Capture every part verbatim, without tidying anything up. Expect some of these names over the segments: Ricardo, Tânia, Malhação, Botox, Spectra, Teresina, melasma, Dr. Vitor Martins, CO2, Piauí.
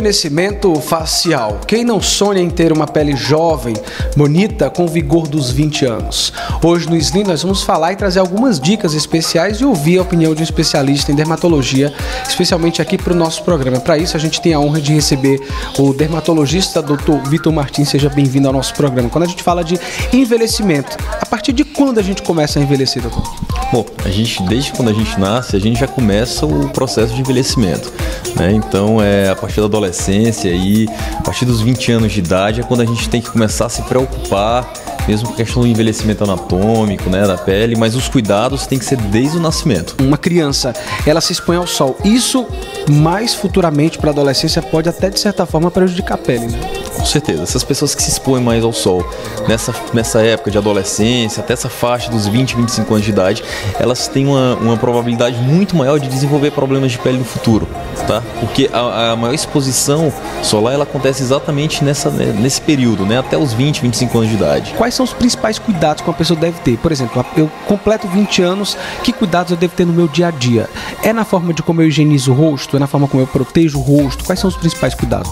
Rejuvenescimento facial. Quem não sonha em ter uma pele jovem, bonita, com vigor dos vinte anos? Hoje no Slim nós vamos falar e trazer algumas dicas especiais e ouvir a opinião de um especialista em dermatologia, especialmente aqui para o nosso programa. Para isso a gente tem a honra de receber o dermatologista doutor Vitor Martins. Seja bem-vindo ao nosso programa. Quando a gente fala de envelhecimento, a partir de quando a gente começa a envelhecer, doutor? Bom, a gente, desde quando a gente nasce, a gente já começa o processo de envelhecimento, né? Então, é a partir da adolescência e a partir dos vinte anos de idade é quando a gente tem que começar a se preocupar, mesmo com a questão do envelhecimento anatômico, né, da pele, mas os cuidados têm que ser desde o nascimento. Uma criança, ela se expõe ao sol. Isso, mais futuramente para a adolescência, pode até, de certa forma, prejudicar a pele, né? Com certeza, essas pessoas que se expõem mais ao sol nessa, nessa época de adolescência, até essa faixa dos vinte, vinte e cinco anos de idade, elas têm uma, uma probabilidade muito maior de desenvolver problemas de pele no futuro, tá? Porque a, a maior exposição solar, ela acontece exatamente nessa, nesse período, né? Até os vinte, vinte e cinco anos de idade. Quais são os principais cuidados que uma pessoa deve ter? Por exemplo, eu completo vinte anos, que cuidados eu devo ter no meu dia a dia? É na forma de como eu higienizo o rosto? É na forma como eu protejo o rosto? Quais são os principais cuidados?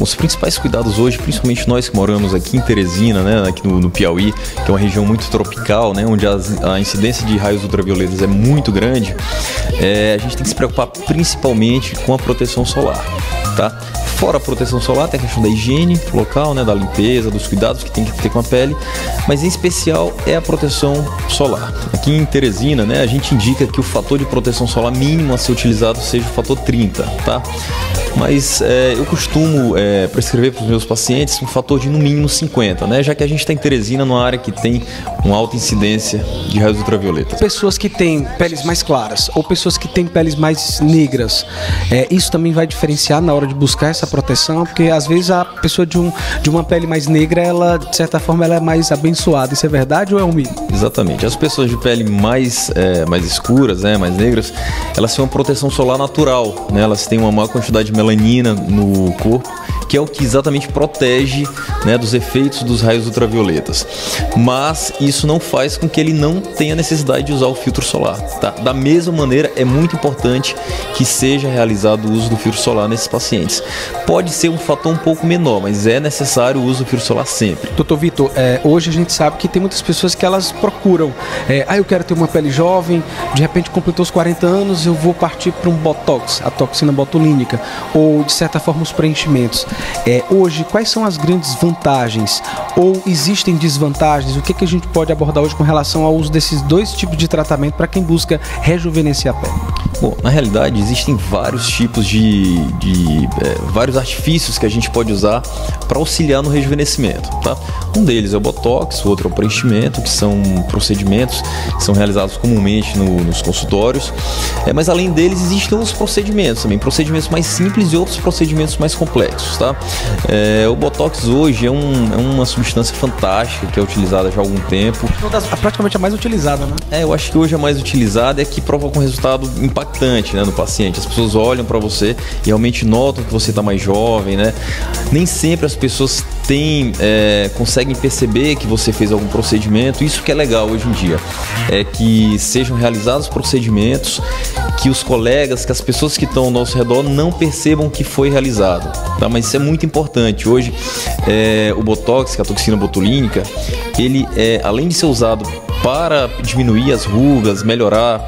Os principais cuidados hoje, principalmente nós que moramos aqui em Teresina, né, aqui no, no Piauí, que é uma região muito tropical, né, onde as, a incidência de raios ultravioletas é muito grande, é, a gente tem que se preocupar principalmente com a proteção solar, tá? Fora a proteção solar, tem a questão da higiene local, né, da limpeza, dos cuidados que tem que ter com a pele, mas em especial é a proteção solar. Aqui em Teresina, né, a gente indica que o fator de proteção solar mínimo a ser utilizado seja o fator trinta, tá? Mas é, eu costumo é, prescrever para os meus pacientes um fator de no mínimo cinquenta, né? Já que a gente está em Teresina, numa área que tem uma alta incidência de raios ultravioletas. Pessoas que têm peles mais claras ou pessoas que têm peles mais negras, é, isso também vai diferenciar na hora de buscar essa proteção, porque às vezes a pessoa de, um, de uma pele mais negra, ela de certa forma ela é mais abençoada. Isso é verdade ou é um mito? Exatamente. As pessoas de pele mais, é, mais escuras, né, mais negras, elas têm uma proteção solar natural, né? Elas têm uma maior quantidade de melanina no corpo, que é o que exatamente protege, né, dos efeitos dos raios ultravioletas. Mas isso não faz com que ele não tenha necessidade de usar o filtro solar, tá? Da mesma maneira, é muito importante que seja realizado o uso do filtro solar nesses pacientes. Pode ser um fator um pouco menor, mas é necessário o uso do filtro solar sempre. doutor Vitor, é, hoje a gente sabe que tem muitas pessoas que elas procuram. É, ah, eu quero ter uma pele jovem, de repente completou os quarenta anos, eu vou partir para um Botox, a toxina botulínica, ou de certa forma os preenchimentos. É, hoje, quais são as grandes vantagens ou existem desvantagens? O que, que a gente pode abordar hoje com relação ao uso desses dois tipos de tratamento para quem busca rejuvenescer a pele? Bom, na realidade existem vários tipos de, de é, vários artifícios que a gente pode usar para auxiliar no rejuvenescimento, tá? Um deles é o Botox, o outro é o preenchimento, que são procedimentos que são realizados comumente no, nos consultórios, é, mas além deles existem outros procedimentos também, procedimentos mais simples e outros procedimentos mais complexos, tá? É, o Botox hoje é, um, é uma substância fantástica que é utilizada já há algum tempo. É praticamente a mais utilizada, né? É, eu acho que hoje a mais utilizada é que provoca um resultado impactante, né, no paciente. As pessoas olham para você e realmente notam que você está mais jovem, né? Nem sempre as pessoas têm, é, conseguem perceber que você fez algum procedimento. Isso que é legal hoje em dia, é que sejam realizados procedimentos que os colegas, que as pessoas que estão ao nosso redor não percebam que foi realizado, tá? Mas isso é muito importante. Hoje, é, o Botox, que é a toxina botulínica, ele é, além de ser usado para diminuir as rugas, melhorar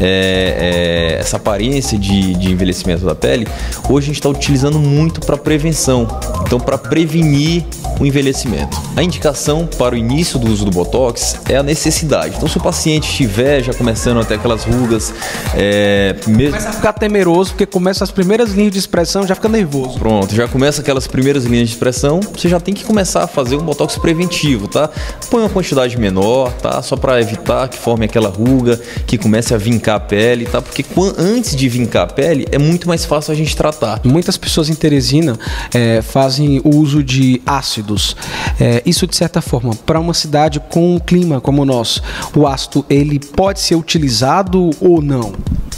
é, é, essa aparência de, de envelhecimento da pele, hoje a gente está utilizando muito para prevenção, então para prevenir o envelhecimento. A indicação para o início do uso do Botox é a necessidade. Então, se o paciente estiver já começando até aquelas rugas, é, mesmo... começa a ficar temeroso, porque começa as primeiras linhas de expressão, já fica nervoso. Pronto, já começa aquelas primeiras linhas de expressão, você já tem que começar a fazer um Botox preventivo, tá? Põe uma quantidade menor, tá? Só para evitar que forme aquela ruga, que comece a vincar a pele, tá? Porque antes de vincar a pele é muito mais fácil a gente tratar. Muitas pessoas em Teresina é, fazem o uso de ácidos. É, isso de certa forma, para uma cidade com um clima como o nosso, o ácido ele pode ser utilizado ou não?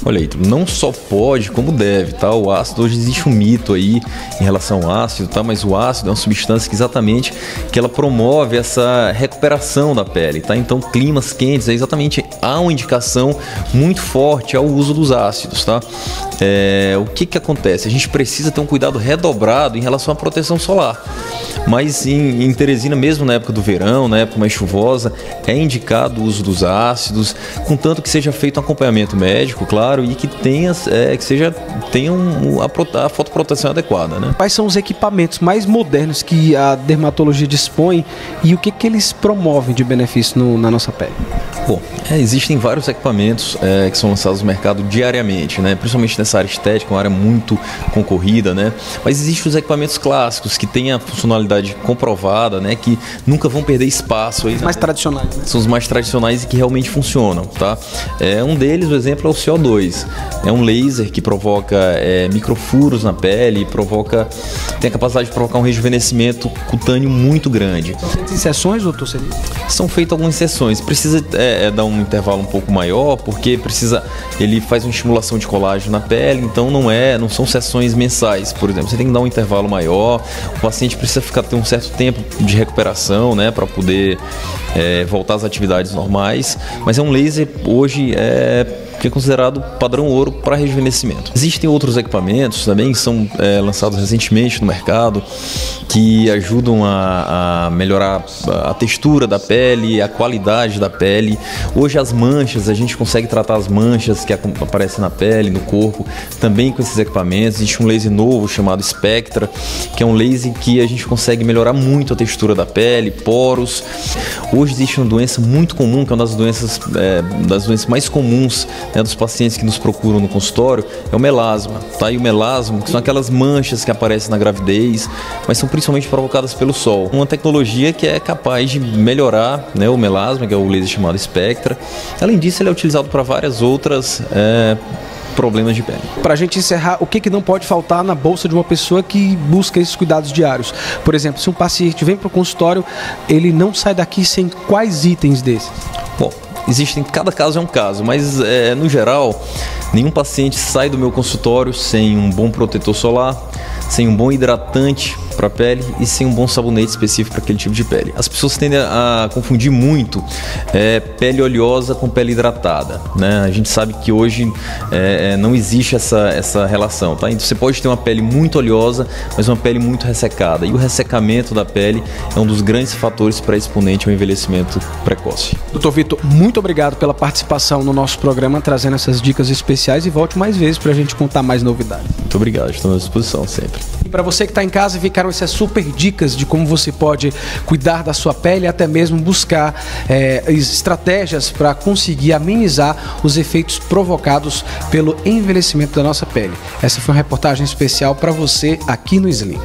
Olha aí, não só pode, como deve, tá? O ácido, hoje existe um mito aí em relação ao ácido, tá? Mas o ácido é uma substância que exatamente que ela promove essa recuperação da pele, tá? Então, climas quentes, é exatamente há uma indicação muito forte ao uso dos ácidos, tá? é, o que que acontece? A gente precisa ter um cuidado redobrado em relação à proteção solar. Mas em, em Teresina, mesmo na época do verão, na época mais chuvosa, é indicado o uso dos ácidos, contanto que seja feito um acompanhamento médico, claro, e que tenha, é, que seja, tenha um, a, a fotoproteção adequada, né? Quais são os equipamentos mais modernos que a dermatologia dispõe e o que que eles promovem de benefício no, na nossa pele? Bom, é, existem vários equipamentos é, que são lançados no mercado diariamente, né? Principalmente nessa área estética, uma área muito concorrida, né? Mas existem os equipamentos clássicos que têm a funcionalidade comprovada, né? Que nunca vão perder espaço. Aí, os mais né? tradicionais. Né? São os mais tradicionais e que realmente funcionam, tá? É, um deles, por exemplo, é o C O dois. É um laser que provoca é, microfuros na pele, provoca, tem a capacidade de provocar um rejuvenescimento cutâneo muito grande. São feitas inserções, doutor Celito? São feitas algumas inserções. Precisa é, é, dar um intervalo um pouco maior, porque precisa, ele faz uma estimulação de colágeno na pele, então não é, não são sessões mensais, por exemplo. Você tem que dar um intervalo maior, o paciente precisa ficar, ter um certo tempo de recuperação, né, para poder é, voltar às atividades normais. Mas é um laser, hoje, é... que é considerado padrão ouro para rejuvenescimento. Existem outros equipamentos também que são é, lançados recentemente no mercado, que ajudam a, a melhorar a textura da pele, a qualidade da pele. Hoje as manchas, a gente consegue tratar as manchas que aparecem na pele, no corpo, também com esses equipamentos. Existe um laser novo chamado Spectra, que é um laser que a gente consegue melhorar muito a textura da pele, poros. Hoje existe uma doença muito comum, que é uma das doenças, é, das doenças mais comuns, né, dos pacientes que nos procuram no consultório, é o melasma, tá? E o melasma, que são aquelas manchas que aparecem na gravidez, mas são principalmente provocadas pelo sol. Uma tecnologia que é capaz de melhorar, né, o melasma, que é o laser chamado Spectra. Além disso, ele é utilizado para várias outras é, problemas de pele. Para a gente encerrar, o que que não pode faltar na bolsa de uma pessoa que busca esses cuidados diários? Por exemplo, se um paciente vem para o consultório, ele não sai daqui sem quais itens desses? Bom, existem, cada caso é um caso, mas é, no geral, nenhum paciente sai do meu consultório sem um bom protetor solar, sem um bom hidratante para a pele e sem um bom sabonete específico para aquele tipo de pele. As pessoas tendem a confundir muito é, pele oleosa com pele hidratada, né? A gente sabe que hoje é, não existe essa, essa relação, tá? Então você pode ter uma pele muito oleosa, mas uma pele muito ressecada. E o ressecamento da pele é um dos grandes fatores pré-exponente ao envelhecimento precoce. doutor Vitor, muito obrigado pela participação no nosso programa, trazendo essas dicas especiais, e volte mais vezes para a gente contar mais novidades. Muito obrigado, estou à disposição sempre. E para você que está em casa e ficaram essas super dicas de como você pode cuidar da sua pele e até mesmo buscar é, estratégias para conseguir amenizar os efeitos provocados pelo envelhecimento da nossa pele. Essa foi uma reportagem especial para você aqui no Slim.